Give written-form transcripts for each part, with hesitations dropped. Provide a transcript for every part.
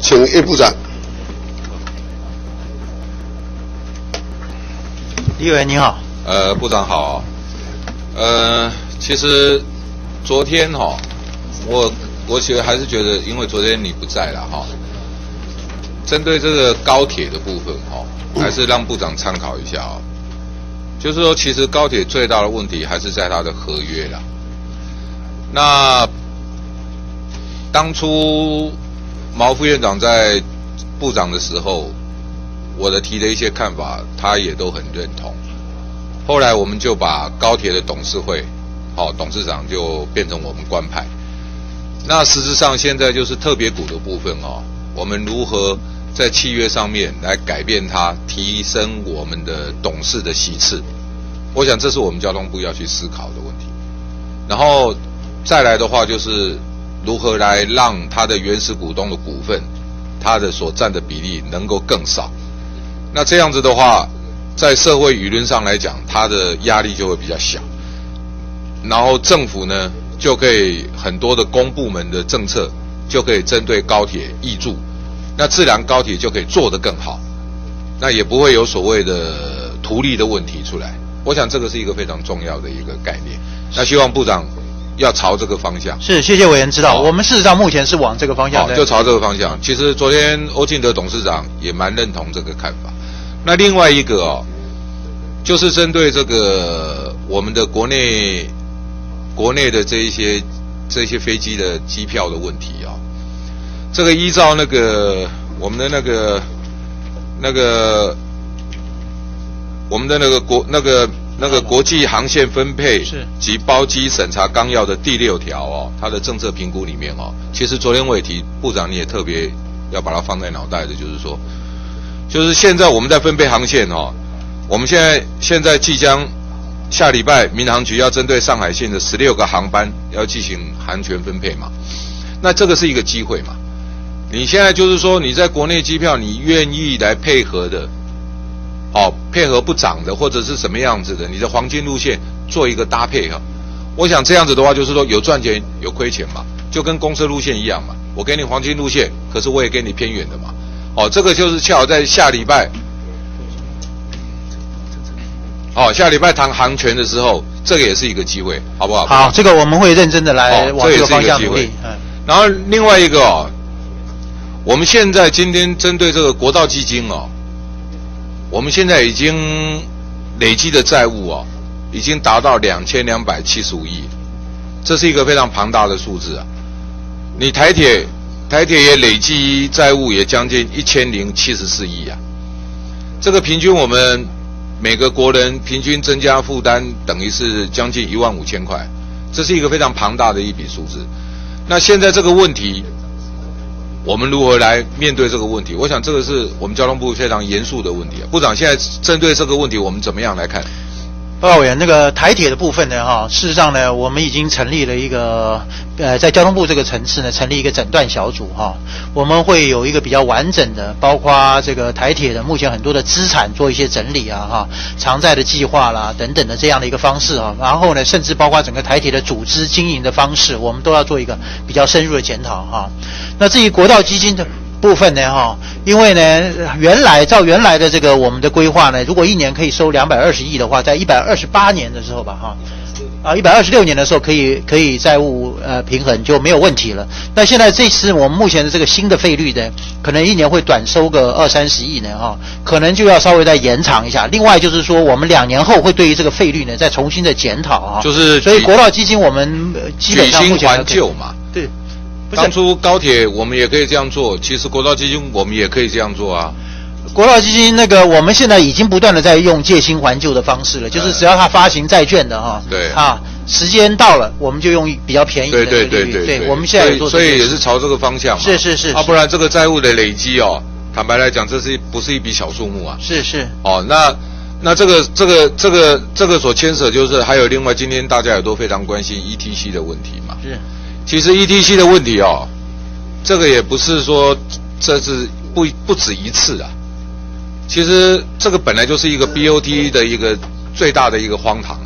请叶部长。立委您好。部长好。其实昨天哈、我其实还是觉得，因为昨天你不在了哈。针对这个高铁的部分哈、还是让部长参考一下哦。就是说，其实高铁最大的问题还是在它的合约啦。那当初毛副院长在部长的时候，我的提的一些看法，他也都很认同。后来我们就把高铁的董事会，董事长就变成我们官派。那实质上现在就是特别股的部分哦。我们如何在契约上面来改变它，提升我们的董事的席次？我想这是我们交通部要去思考的问题。然后再来的话，就是如何来让它的原始股东的股份，它的所占的比例能够更少。那这样子的话，在社会舆论上来讲，它的压力就会比较小。然后政府呢，就可以很多的公部门的政策，就可以针对高铁挹注，那自然高铁就可以做得更好，那也不会有所谓的图利的问题出来。我想这个是一个非常重要的一个概念。那希望部长要朝这个方向。是，谢谢委员指导。我们事实上目前是往这个方向。就朝这个方向。其实昨天欧进德董事长也蛮认同这个看法。那另外一个就是针对这个我们的国内的这些飞机的机票的问题啊、这个依照那个我们的国际航线分配及包机审查纲要的第6条哦，它的政策评估里面哦，其实昨天我也提，部长你也特别要把它放在脑袋的，就是说，就是现在我们在分配航线哦，我们现在即将。下礼拜民航局要针对上海线的16个航班要进行航权分配嘛，那这个是一个机会嘛。你现在就是说你在国内机票你愿意来配合的，配合不涨的或者是什么样子的，你的黄金路线做一个搭配哈。我想这样子的话就是说有赚钱有亏钱嘛，就跟公车路线一样嘛，我给你黄金路线，可是我也给你偏远的嘛。这个就是恰好在下礼拜。下礼拜谈航权的时候，这个也是一个机会，好不好？好，这个我们会认真的来往这个方向努力。然后另外一个我们现在今天针对这个国道基金我们现在已经累积的债务已经达到2275亿，这是一个非常庞大的数字啊。你台铁也累积债务也将近1074亿啊，这个平均我们。每个国人平均增加负担等于是将近15000块，这是一个非常庞大的一笔数字。那现在这个问题，我们如何来面对这个问题？我想这个是我们交通部非常严肃的问题。部长现在针对这个问题，我们怎么样来看？报告委员，那个台铁的部分呢，事实上呢，我们已经成立了一个在交通部这个层次呢，成立一个诊断小组我们会有一个比较完整的，包括这个台铁的目前很多的资产做一些整理偿债的计划啦等等的这样的一个方式然后呢，甚至包括整个台铁的组织经营的方式，我们都要做一个比较深入的检讨那至于国道基金的部分呢因为呢照原来的这个我们的规划呢，如果一年可以收220亿的话，在128年的时候吧126年的时候可以债务平衡就没有问题了。那现在这次我们目前的这个新的费率呢，可能一年会短收个20-30亿呢可能就要稍微再延长一下。另外就是说我们2年后会对于这个费率呢再重新的检讨就是所以国道基金我们基本上目前还旧嘛，对。当初高铁我们也可以这样做，其实国道基金我们也可以这样做啊。国道基金那个我们现在已经不断的在用借新还旧的方式了，就是只要它发行债券的对啊，时间到了我们就用比较便宜的利率。对，我们现在也做这个，所以也是朝这个方向嘛。是不然这个债务的累积坦白来讲，这是不是一笔小数目啊？是那这个所牵扯就是还有另外今天大家也都非常关心 ETC 的问题嘛。是。其实 ETC 的问题这个也不是说这是不止一次啊。其实这个本来就是一个 BOT 的一个最大的一个荒唐。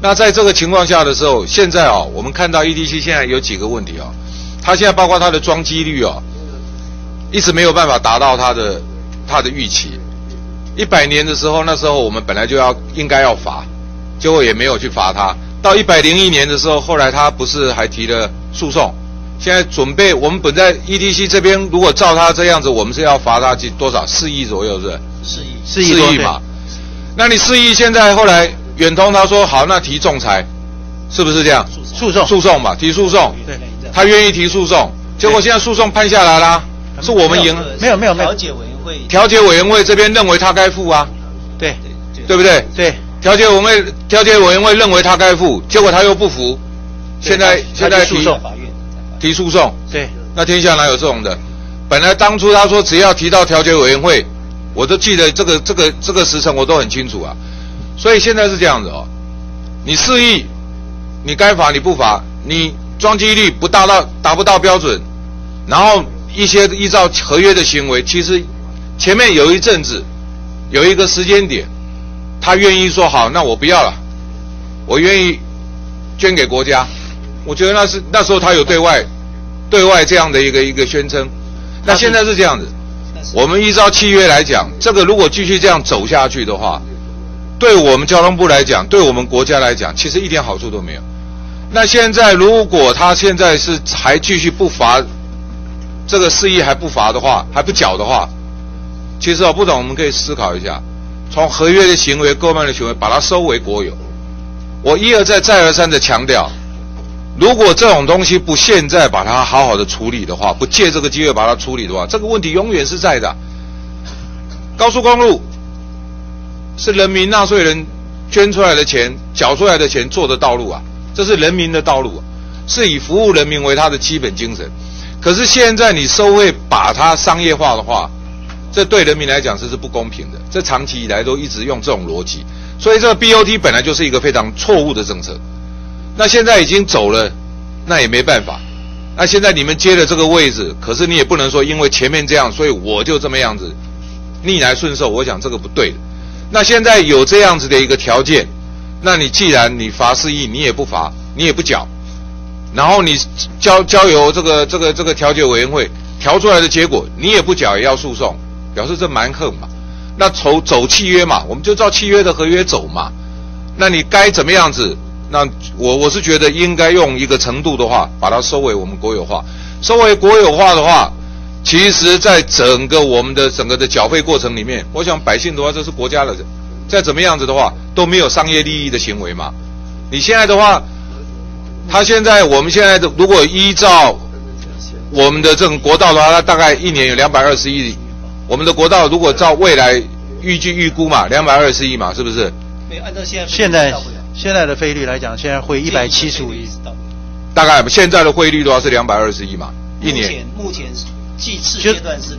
那在这个情况下的时候，现在我们看到 ETC 现在有几个问题它现在包括它的装机率一直没有办法达到它的预期。100年的时候，那时候我们本来就应该要罚，结果也没有去罚它。到101年的时候，后来他不是还提了诉讼？现在准备，我们本在 EDC 这边，如果照他这样子，我们是要罚他多少？4亿左右，是不是？4亿嘛。那你4亿，现在后来远通他说好，那提仲裁，是不是这样？诉讼嘛，提诉讼。对，他愿意提诉讼，结果现在诉讼判下来啦，是我们赢。没有。调解委员会这边认为他该付啊。对不对？对。调解委员会认为他该付，结果他又不服，现在提诉讼。对，那天下哪有这种的？本来当初他说只要提到调解委员会，我都记得这个时辰我都很清楚啊。所以现在是这样子哦，你4亿，你该罚你不罚，你装机率不达不到标准，然后一些依照合约的行为，其实前面有一阵子有一个时间点。他愿意说好，那我不要了，我愿意捐给国家。我觉得那时候他有对外这样的一个宣称。那现在是这样子，我们依照契约来讲，这个如果继续这样走下去的话，对我们交通部来讲，对我们国家来讲，其实一点好处都没有。那现在如果他现在是还继续不罚这个4亿，还不罚的话，还不缴的话，其实不懂我们可以思考一下。从合约的行为、购买的行为，把它收为国有。我一而再、再而三的强调，如果这种东西不现在把它好好的处理的话，不借这个机会把它处理的话，这个问题永远是在的。高速公路是人民纳税人捐出来的钱、缴出来的钱做的道路啊，这是人民的道路啊，是以服务人民为它的基本精神。可是现在你收费把它商业化的话，这对人民来讲这是不公平的，这长期以来都一直用这种逻辑，所以这个 BOT 本来就是一个非常错误的政策。那现在已经走了，那也没办法。那现在你们接了这个位置，可是你也不能说因为前面这样，所以我就这么样子逆来顺受，我想这个不对的。那现在有这样子的一个条件，那你既然你罚4亿，你也不罚，你也不缴，然后你交由这个调解委员会调出来的结果，你也不缴也要诉讼。表示这蛮横嘛，那走契约嘛，我们就照契约的合约走嘛。那你该怎么样子？那我是觉得应该用一个程度的话，把它收为我们国有化。收为国有化的话，其实在整个我们的整个的缴费过程里面，我想百姓的话，这是国家的，再怎么样子的话都没有商业利益的行为嘛。你现在的话，我们现在的如果依照我们的这种国道的话，它大概一年有220亿。我们的国道如果照未来预估嘛，220亿嘛，是不是？没有按照现在的费率来讲，现在会175亿，大概现在的汇率的话是220亿嘛，一年。目前计次阶段是220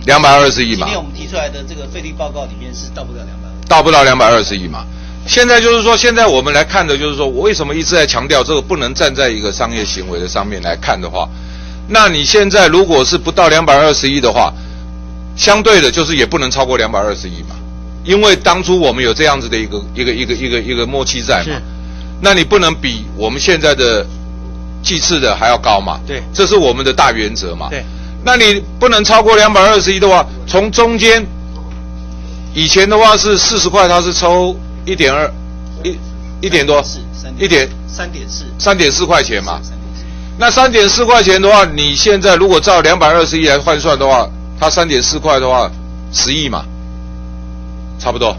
亿。220亿嘛。今天我们提出来的这个费率报告里面是到不了220亿。到不了220亿嘛。现在就是说，现在我们来看的就是说，我为什么一直在强调这个不能站在一个商业行为的上面来看的话，那你现在如果是不到220亿的话。相对的，就是也不能超过220亿嘛，因为当初我们有这样子的一个默契在嘛，那你不能比我们现在的计次的还要高嘛，对，这是我们的大原则嘛，对，那你不能超过220亿的话，从中间，以前的话是40块，它是抽1.2，一点多，3.4块钱嘛，那3.4块钱的话，你现在如果照220亿来换算的话。它3.4块的话，10亿嘛，差不多，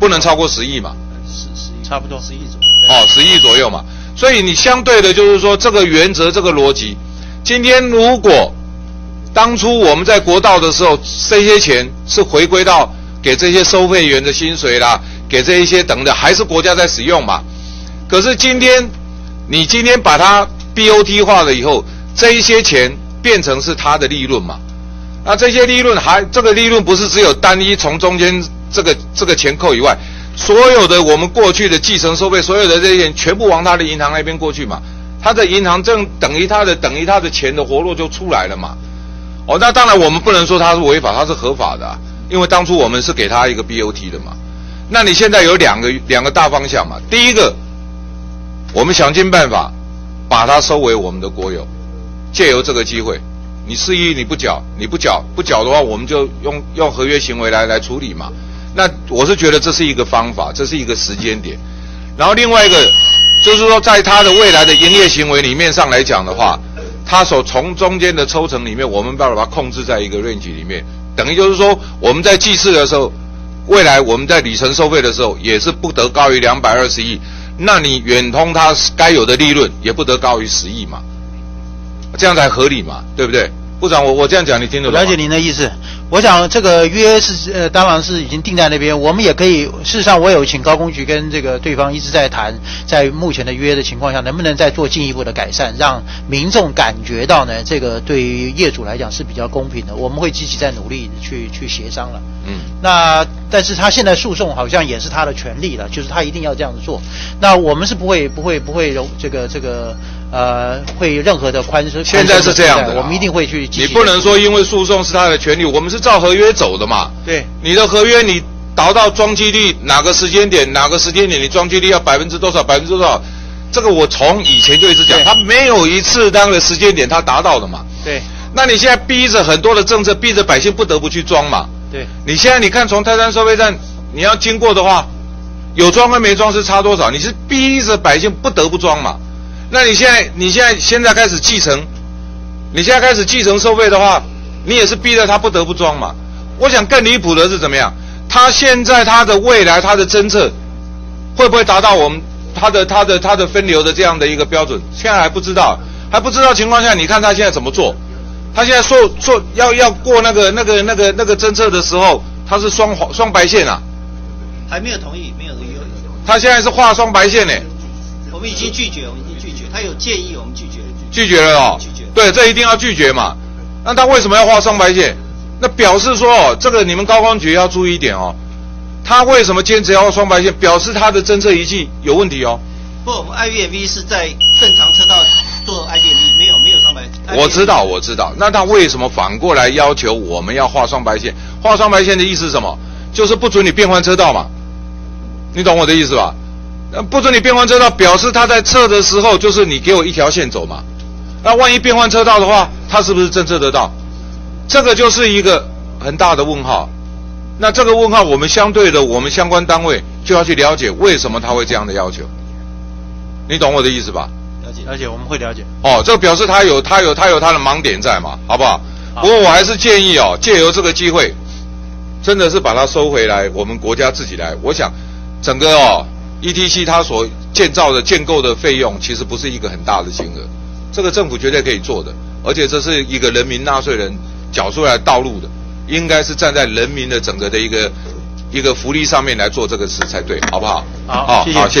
不能超过10亿嘛，10亿，差不多10亿左右。哦，10亿左右嘛。所以你相对的，就是说这个原则、这个逻辑，今天如果当初我们在国道的时候，这些钱是回归到给这些收费员的薪水啦，给这一些等等，还是国家在使用嘛。可是今天，你今天把它 BOT 化了以后，这一些钱变成是它的利润嘛。那这些利润这个利润不是只有单一从中间这个钱扣以外，所有的我们过去的计程收费，所有的这些钱全部往他的银行那边过去嘛，他的银行证等于他的钱的活络就出来了嘛。哦，那当然我们不能说他是违法，他是合法的啊，因为当初我们是给他一个 BOT 的嘛。那你现在有两个大方向嘛，第一个，我们想尽办法把它收为我们的国有，借由这个机会。你释义你不缴，不缴的话，我们就用合约行为来处理嘛。那我是觉得这是一个方法，这是一个时间点。然后另外一个就是说，在他的未来的营业行为里面上来讲的话，他所从中间的抽成里面，我们把它控制在一个 range 里面，等于就是说我们在计次的时候，未来我们在里程收费的时候也是不得高于220亿。那你远通它该有的利润也不得高于10亿嘛，这样才合理嘛，对不对？部长，我这样讲你听得懂吗？了解您的意思。我想这个约是当然是已经定在那边，我们也可以。事实上，我有请高工局跟这个对方一直在谈，在目前的约的情况下，能不能再做进一步的改善，让民众感觉到呢？这个对于业主来讲是比较公平的。我们会积极在努力去协商了。嗯。那但是他现在诉讼好像也是他的权利了，就是他一定要这样子做。那我们是不会会任何的宽松。现在是这样的，我们一定会去。你不能说因为诉讼是他的权利，我们是照合约走的嘛。对，你的合约你达到装机率哪个时间点，你装机率要百分之多少，这个我从以前就一直讲，他没有一次当个时间点他达到的嘛。对，那你现在逼着很多的政策，逼着百姓不得不去装嘛。对，你现在你看从泰山收费站你要经过的话，有装跟没装是差多少，你是逼着百姓不得不装嘛。那你现在开始继承。你现在开始计程收费的话，你也是逼着他不得不装嘛。我想更离谱的是怎么样？他现在他的未来他的政策会不会达到我们他的分流的这样的一个标准？现在还不知道情况下，你看他现在怎么做？他现在说要过那个政策的时候，他是双白线啊，还没有同意，没有理由。他现在是画双白线呢。我们已经拒绝。他有建议，我们拒绝了哦。对，这一定要拒绝嘛。那他为什么要画双白线？那表示说哦，这个你们高工局要注意一点哦。他为什么坚持要画双白线？表示他的政策仪器有问题哦。不，我们 IDV 是在正常车道做 IDV， 没有双白线。我知道。那他为什么反过来要求我们要画双白线？画双白线的意思是什么？就是不准你变换车道嘛。你懂我的意思吧？不准你变换车道，表示他在测的时候就是你给我一条线走嘛。那万一变换车道的话，他是不是政策得到？这个就是一个很大的问号。那这个问号，我们相对的，我们相关单位就要去了解为什么他会这样的要求。你懂我的意思吧？了解，我们会了解。哦，这表示他有他的盲点在嘛，好不好？不过我还是建议哦，借由这个机会，真的是把它收回来，我们国家自己来。我想，整个哦 ETC 它所建构的费用，其实不是一个很大的金额。这个政府绝对可以做的，而且这是一个人民纳税人缴出来的道路的，应该是站在人民的整个的一个福利上面来做这个事才对，好不好？好，谢谢。